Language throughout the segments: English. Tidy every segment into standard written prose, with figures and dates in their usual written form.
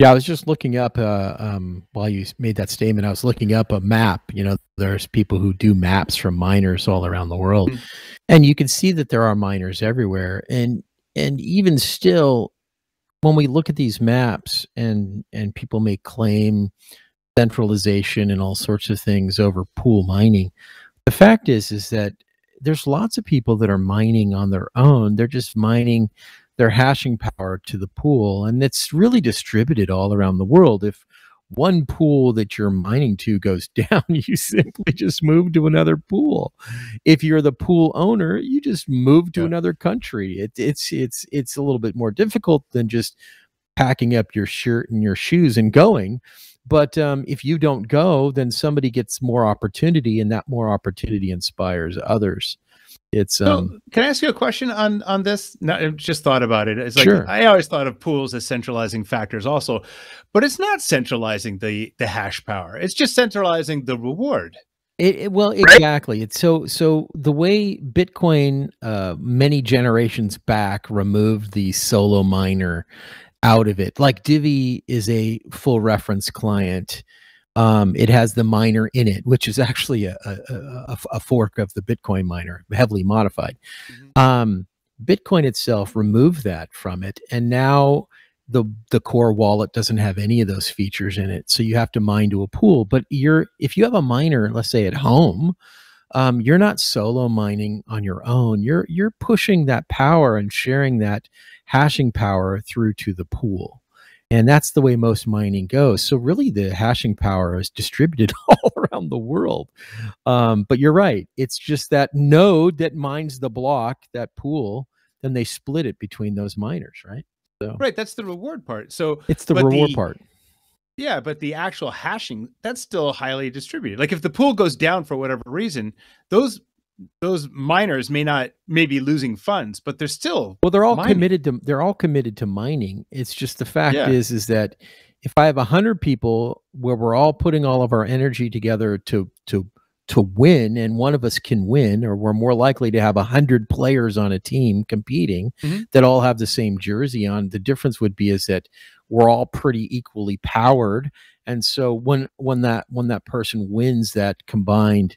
Yeah, I was just looking up, while you made that statement, I was looking up a map. You know, there's people who do maps from miners all around the world. Mm-hmm. And you can see that there are miners everywhere. And even still, when we look at these maps, and people may claim centralization and all sorts of things over pool mining, the fact is that there's lots of people that are mining on their own. They're just mining their hashing power to the pool, and it's really distributed all around the world. If one pool that you're mining to goes down, you simply just move to another pool. If you're the pool owner, you just move to another country. It's a little bit more difficult than just packing up your shirt and your shoes and going. But if you don't go, then somebody gets more opportunity, and that more opportunity inspires others. So, can I ask you a question on this? No, I just thought about it. It's like, sure. I always thought of pools as centralizing factors also, but it's not centralizing the hash power. It's just centralizing the reward. Well, exactly. Right? It's so the way Bitcoin many generations back removed the solo miner out of it. Like Divi is a full reference client. It has the miner in it, which is actually a fork of the Bitcoin miner, heavily modified. Mm-hmm. Bitcoin itself removed that from it, and now the core wallet doesn't have any of those features in it. So you have to mine to a pool. But if you have a miner, let's say at home, you're not solo mining on your own. You're pushing that power and sharing that hashing power through to the pool. And that's the way most mining goes. So really the hashing power is distributed all around the world. But you're right. It's just that node that mines the block, that pool, then they split it between those miners, right? So, right. That's the reward part. So it's the reward part. Yeah. But the actual hashing, that's still highly distributed. Like if the pool goes down for whatever reason, those miners may be losing funds, but they're still, well, they're all committed to mining. It's just the fact is that if I have 100 people where we're all putting all of our energy together to win, and one of us can win, or we're more likely to have 100 players on a team competing that all have the same jersey on, the difference would be is that we're all pretty equally powered. And so when that person wins that combined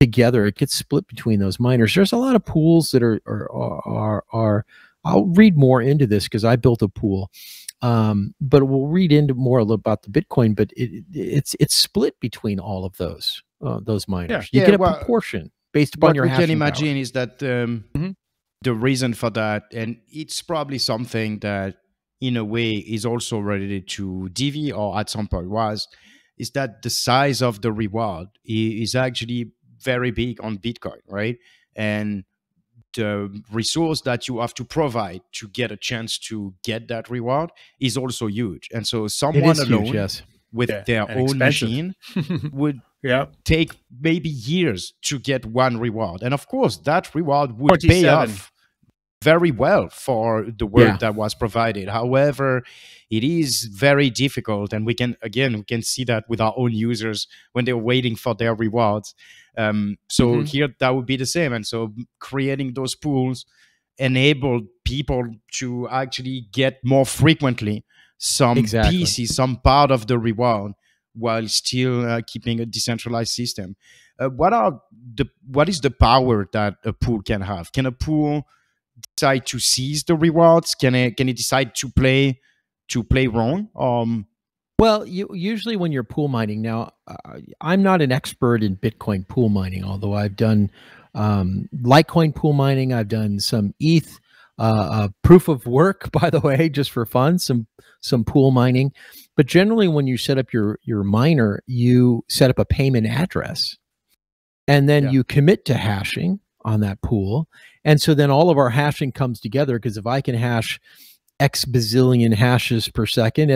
together, it gets split between those miners. There's a lot of pools that are I'll read more into this because I built a pool, but we'll read into more about the Bitcoin. But it's split between all of those miners. Yeah. You get a proportion based upon your hashing power. What we can imagine is that the reason for that, and it's probably something that in a way is also related to Divi, or at some point was, is that the size of the reward is actually very big on Bitcoin, right? And the resource that you have to provide to get a chance to get that reward is also huge. And so someone alone with their own machine would take maybe years to get one reward. And of course, that reward would pay off very well for the work that was provided. However, it is very difficult, and we can see that with our own users when they're waiting for their rewards. Here that would be the same. And so creating those pools enabled people to actually get more frequently some pieces, some part of the reward, while still keeping a decentralized system. What is the power that a pool can have? Can a pool decide to seize the rewards? Can it decide to play wrong? Well, usually when you're pool mining, now I'm not an expert in Bitcoin pool mining, although I've done Litecoin pool mining. I've done some ETH proof of work, by the way, just for fun, some pool mining. But generally when you set up your miner, you set up a payment address, and then you commit to hashing on that pool. And so then all of our hashing comes together, because if I can hash X bazillion hashes per second,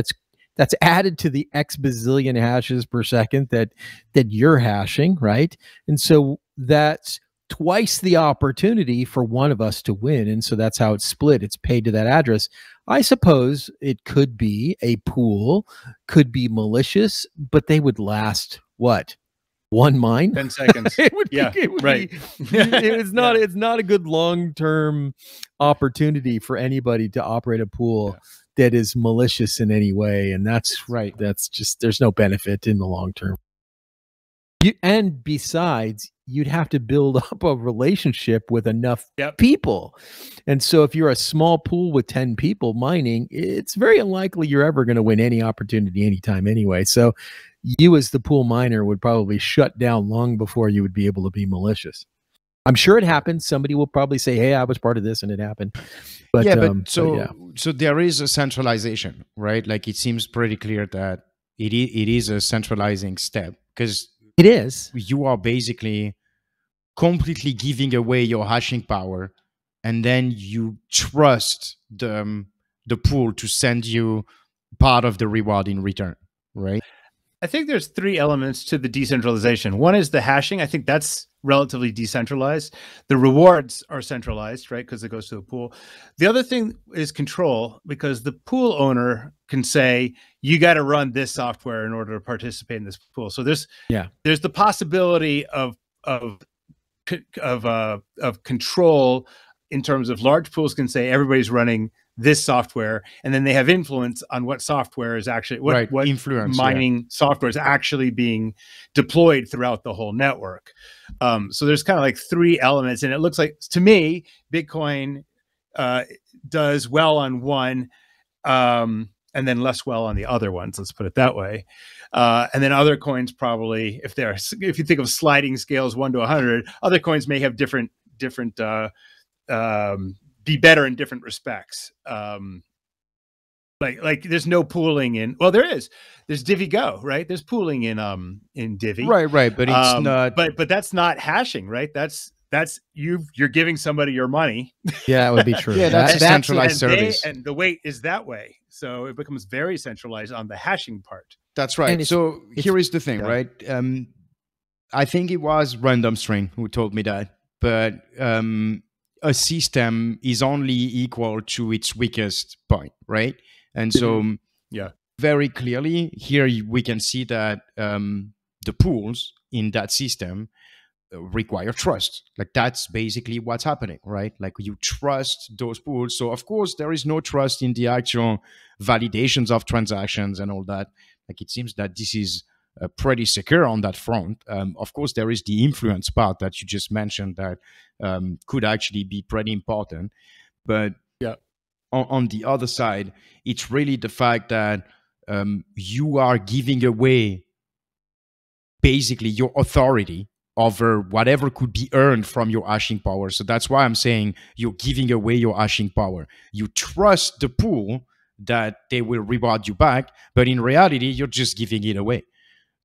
that's added to the X bazillion hashes per second that you're hashing, right? And so that's twice the opportunity for one of us to win. And so that's how it's split. It's paid to that address. I suppose it could be a pool, could be malicious, but they would last what? One mine? 10 seconds. It's not a good long-term opportunity for anybody to operate a pool that is malicious in any way. And that's right. That's just, there's no benefit in the long term. And besides, you'd have to build up a relationship with enough people. And so if you're a small pool with 10 people mining, it's very unlikely you're ever going to win any opportunity anytime anyway. So you as the pool miner would probably shut down long before you would be able to be malicious. I'm sure it happened. Somebody will probably say, hey, I was part of this and it happened. But, yeah, so there is a centralization, right? Like it seems pretty clear that it is a centralizing step because it is. You are basically completely giving away your hashing power, and then you trust the pool to send you part of the reward in return, right? I think there's three elements to the decentralization. One is the hashing. I think that's relatively decentralized. The rewards are centralized, right? Because it goes to the pool. The other thing is control, because the pool owner can say, you got to run this software in order to participate in this pool. So there's the possibility of control in terms of large pools can say everybody's running this software, and then they have influence on what software is actually what influence mining software is actually being deployed throughout the whole network. So there's kind of like three elements, and it looks like to me Bitcoin does well on one, and then less well on the other ones. Let's put it that way. And then other coins probably, if you think of sliding scales 1 to 100, other coins may have different be better in different respects. Like there's no pooling in, well, there is, there's Divi Go, right? There's pooling in Divi. Right. But it's not, but that's not hashing, right? That's you're giving somebody your money. Yeah, that would be true. Yeah, that's centralized service. And the weight is that way. So it becomes very centralized on the hashing part. That's right. And so here is the thing, right? I think it was Random String who told me that, but, a system is only equal to its weakest point, right? And so very clearly here we can see that the pools in that system require trust. Like that's basically what's happening, right? Like you trust those pools. So of course there is no trust in the actual validations of transactions and all that. Like it seems that this is pretty secure on that front. Of course, there is the influence part that you just mentioned that could actually be pretty important. But on the other side, it's really the fact that you are giving away basically your authority over whatever could be earned from your hashing power. So that's why I'm saying you're giving away your hashing power. You trust the pool that they will reward you back, but in reality, you're just giving it away.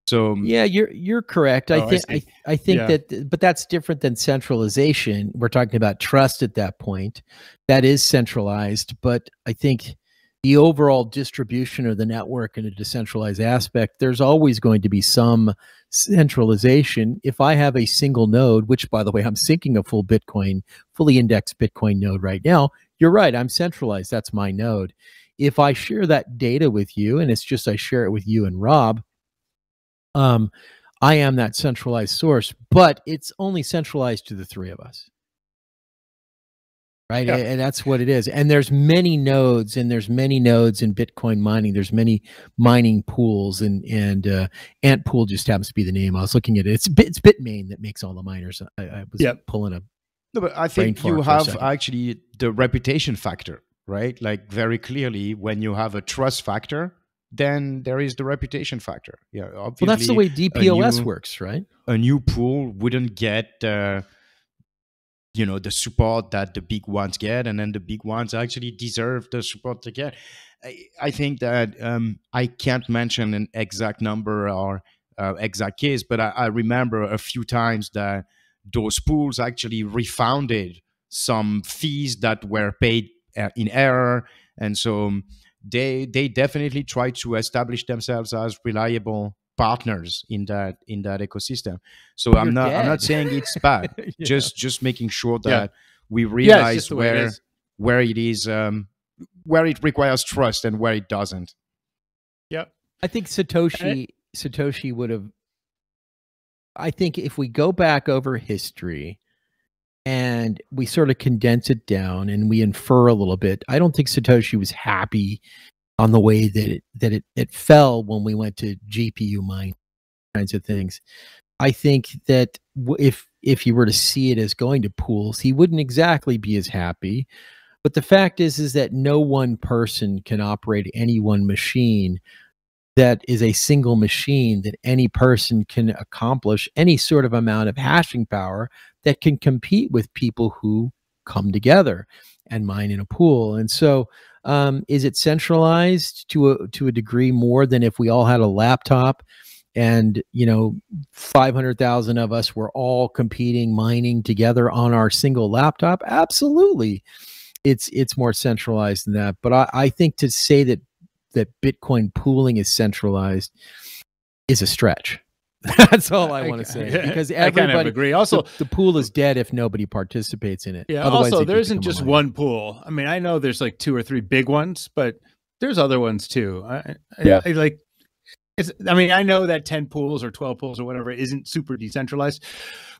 So yeah, you're correct. I think that, but that's different than centralization. We're talking about trust at that point. That is centralized, but I think the overall distribution of the network in a decentralized aspect, there's always going to be some centralization. If I have a single node, which by the way, I'm syncing a full Bitcoin, fully indexed Bitcoin node right now, you're right, I'm centralized, that's my node. If I share that data with you, and it's just I share it with you and Rob, I am that centralized source, but it's only centralized to the three of us, right? And that's what it is. And there's many nodes, and there's many nodes in Bitcoin mining. There's many mining pools, and Antpool just happens to be the name I was looking at. It's Bitmain that makes all the miners. I was pulling up. No, but I think you have actually the reputation factor, right? Like very clearly, when you have a trust factor, then there is the reputation factor. Yeah, obviously. Well, that's the way DPOS works, right? A new pool wouldn't get, you know, the support that the big ones get, and then the big ones actually deserve the support they get. I think that I can't mention an exact number or exact case, but I remember a few times that those pools actually refounded some fees that were paid in error, and so They definitely try to establish themselves as reliable partners in that ecosystem. So I'm not saying it's bad. Just making sure that we realize where it is, where it requires trust and where it doesn't. Yeah, I think Satoshi would have. I think if we go back over history and we sort of condense it down and we infer a little bit. I don't think Satoshi was happy on the way that it fell when we went to GPU mining kinds of things. I think that if he were to see it as going to pools, he wouldn't exactly be as happy. But the fact is that no one person can operate any one machine that is a single machine, that any person can accomplish any sort of amount of hashing power that can compete with people who come together and mine in a pool. And so is it centralized to a degree more than if we all had a laptop and, you know, 500,000 of us were all competing, mining together on our single laptop? Absolutely. It's more centralized than that. But I think to say that Bitcoin pooling is centralized is a stretch. That's all I want to say, because everybody kind of agree. Also, the pool is dead if nobody participates in it. Yeah. Otherwise, also, there isn't just one pool. I mean, I know there's like 2 or 3 big ones, but there's other ones too. I like. I mean, I know that 10 pools or 12 pools or whatever isn't super decentralized,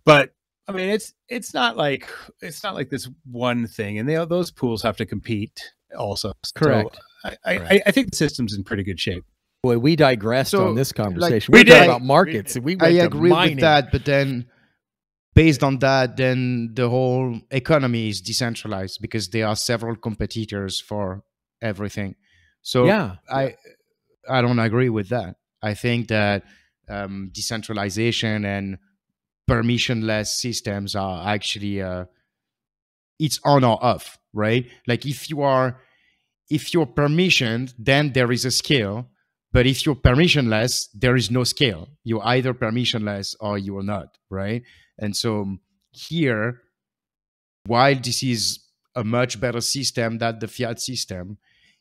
but I mean, it's not like this one thing, and those pools have to compete also. Correct. So I think the system's in pretty good shape. Boy, we digressed on this conversation. Like, we talked about markets. I agree with that, but then based on that, then the whole economy is decentralized because there are several competitors for everything. So yeah, I don't agree with that. I think that decentralization and permissionless systems are actually it's on or off, right? Like if you're permissioned, then there is a scale. But if you're permissionless, there is no scale. You're either permissionless or you're not, right? And so here, while this is a much better system than the fiat system,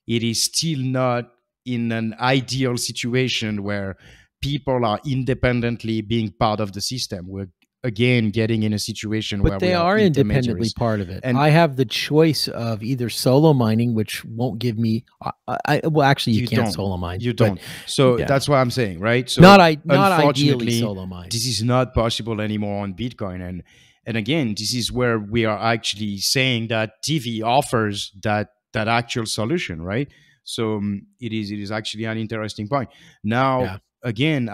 it is still not in an ideal situation where people are independently being part of the system. We're again getting in a situation where they are independently part of it. And I have the choice of either solo mining, which won't give me well, actually you can't solo mine. You don't. So yeah, that's what I'm saying, right? So not ideally solo mine. This is not possible anymore on Bitcoin. And again, this is where we are actually saying that Divi offers that actual solution, right? So it is actually an interesting point. Now, yeah, again,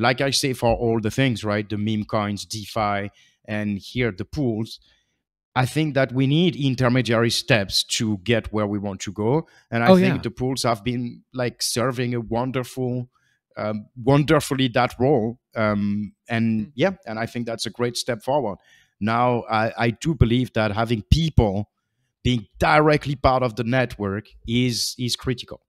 like I say for all the things, right? The meme coins, DeFi, and here the pools. I think that we need intermediary steps to get where we want to go. And I think the pools have been like serving a wonderful, wonderfully that role. And I think that's a great step forward. Now, I do believe that having people being directly part of the network is critical.